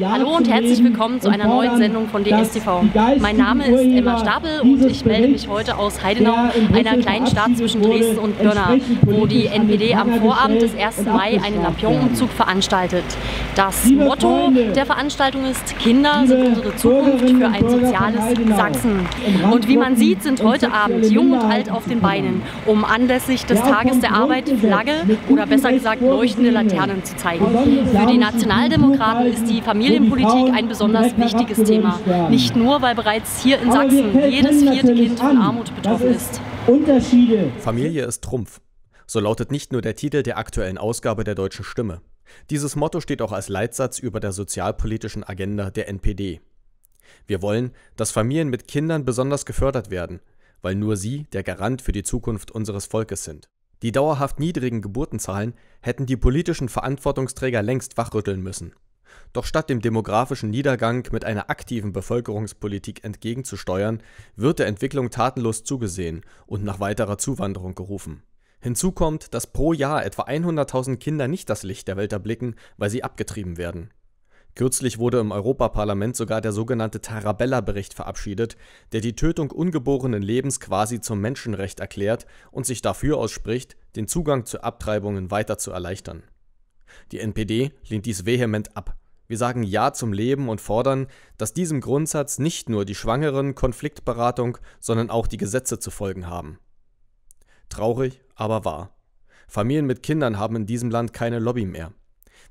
Hallo und herzlich willkommen zu einer neuen Sendung von DSTV. Mein Name ist Emma Stabel und ich melde mich heute aus Heidenau, einer kleinen Stadt zwischen Dresden und Pirna, wo die NPD am Vorabend des 1. Mai einen Lampionumzug veranstaltet. Das Motto der Veranstaltung ist: Kinder sind unsere Zukunft für ein soziales Sachsen. Und wie man sieht, sind heute Abend Jung und Alt auf den Beinen, um anlässlich des Tages der Arbeit Flagge oder besser gesagt leuchtende Laternen zu zeigen. Für die Nationaldemokraten ist die Familienpolitik ein besonders wichtiges Thema. Nicht nur, weil bereits hier in Sachsen jedes vierte Kind von Armut betroffen ist. Familie ist Trumpf. So lautet nicht nur der Titel der aktuellen Ausgabe der Deutschen Stimme. Dieses Motto steht auch als Leitsatz über der sozialpolitischen Agenda der NPD. Wir wollen, dass Familien mit Kindern besonders gefördert werden, weil nur sie der Garant für die Zukunft unseres Volkes sind. Die dauerhaft niedrigen Geburtenzahlen hätten die politischen Verantwortungsträger längst wachrütteln müssen. Doch statt dem demografischen Niedergang mit einer aktiven Bevölkerungspolitik entgegenzusteuern, wird der Entwicklung tatenlos zugesehen und nach weiterer Zuwanderung gerufen. Hinzu kommt, dass pro Jahr etwa 100.000 Kinder nicht das Licht der Welt erblicken, weil sie abgetrieben werden. Kürzlich wurde im Europaparlament sogar der sogenannte Tarabella-Bericht verabschiedet, der die Tötung ungeborenen Lebens quasi zum Menschenrecht erklärt und sich dafür ausspricht, den Zugang zu Abtreibungen weiter zu erleichtern. Die NPD lehnt dies vehement ab. Wir sagen Ja zum Leben und fordern, dass diesem Grundsatz nicht nur die Schwangeren, Konfliktberatung, sondern auch die Gesetze zu folgen haben. Traurig, aber wahr. Familien mit Kindern haben in diesem Land keine Lobby mehr.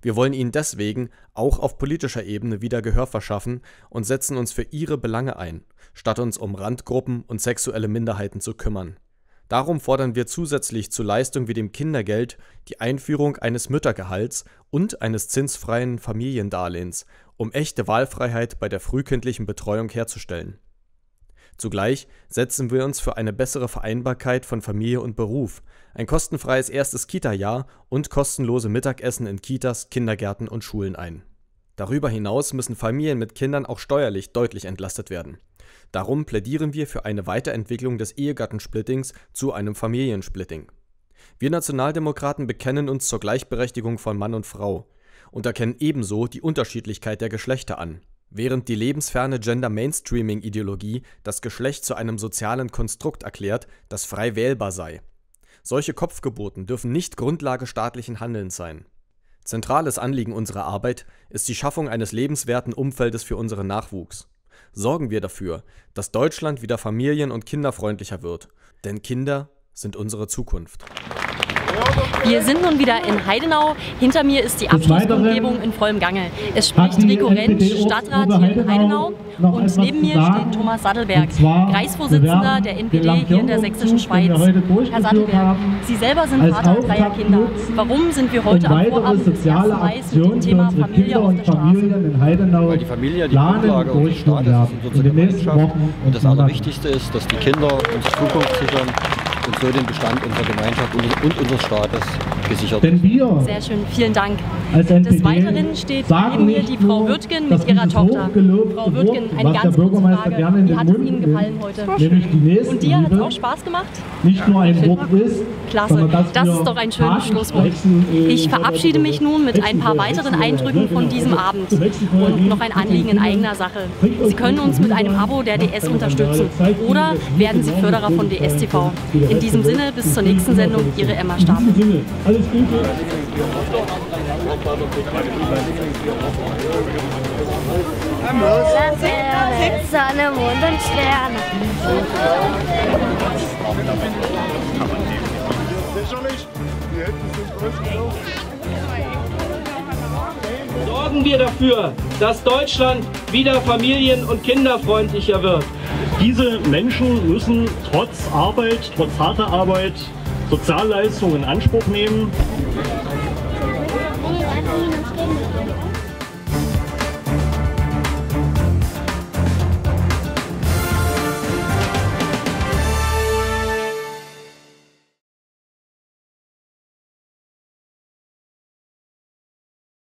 Wir wollen ihnen deswegen auch auf politischer Ebene wieder Gehör verschaffen und setzen uns für ihre Belange ein, statt uns um Randgruppen und sexuelle Minderheiten zu kümmern. Darum fordern wir zusätzlich zu Leistungen wie dem Kindergeld die Einführung eines Müttergehalts und eines zinsfreien Familiendarlehens, um echte Wahlfreiheit bei der frühkindlichen Betreuung herzustellen. Zugleich setzen wir uns für eine bessere Vereinbarkeit von Familie und Beruf, ein kostenfreies erstes Kita-Jahr und kostenlose Mittagessen in Kitas, Kindergärten und Schulen ein. Darüber hinaus müssen Familien mit Kindern auch steuerlich deutlich entlastet werden. Darum plädieren wir für eine Weiterentwicklung des Ehegattensplittings zu einem Familiensplitting. Wir Nationaldemokraten bekennen uns zur Gleichberechtigung von Mann und Frau und erkennen ebenso die Unterschiedlichkeit der Geschlechter an. Während die lebensferne Gender-Mainstreaming-Ideologie das Geschlecht zu einem sozialen Konstrukt erklärt, das frei wählbar sei. Solche Kopfgeburten dürfen nicht Grundlage staatlichen Handelns sein. Zentrales Anliegen unserer Arbeit ist die Schaffung eines lebenswerten Umfeldes für unseren Nachwuchs. Sorgen wir dafür, dass Deutschland wieder familien- und kinderfreundlicher wird, denn Kinder sind unsere Zukunft. Wir sind nun wieder in Heidenau. Hinter mir ist die Abschlusskundgebung in vollem Gange. Es spricht Rico Rentsch, Stadtrat hier in Heidenau, und neben mir steht Thomas Sattelberg, Kreisvorsitzender der NPD hier in der Sächsischen Schweiz. Herr Sattelberg, Sie selber sind Vater dreier Kinder. Warum sind wir heute am Vorabend des 1. Mai mit dem Thema Familie auf der Straße? Weil die Familie die Grundlage unseres Staates ist, unsere Gemeinschaft, und das Allerwichtigste ist, dass die Kinder uns Zukunft sichern und so den Bestand unserer Gemeinschaft und unseres Staates gesichert. Sehr schön, vielen Dank. Des Weiteren steht neben mir die Frau Würtgen mit ihrer Tochter. Frau Würtgen, eine ganz kurze Frage. Wie hat es Ihnen gefallen heute? Und dir hat es auch Spaß gemacht? Nicht nur ein Wort ist. Klasse, das ist doch ein schönes Schlusswort. Ich verabschiede mich nun mit ein paar weiteren Eindrücken von diesem Abend und noch ein Anliegen in eigener Sache. Sie können uns mit einem Abo der DS unterstützen oder werden Sie Förderer von DSTV. In diesem Sinne, bis zur nächsten Sendung, Ihre Emma Stabel. Alles Gute. Sonne, Mond und Sterne. Sorgen wir dafür, dass Deutschland wieder familien- und kinderfreundlicher wird. Diese Menschen müssen trotz harter Arbeit Sozialleistungen in Anspruch nehmen.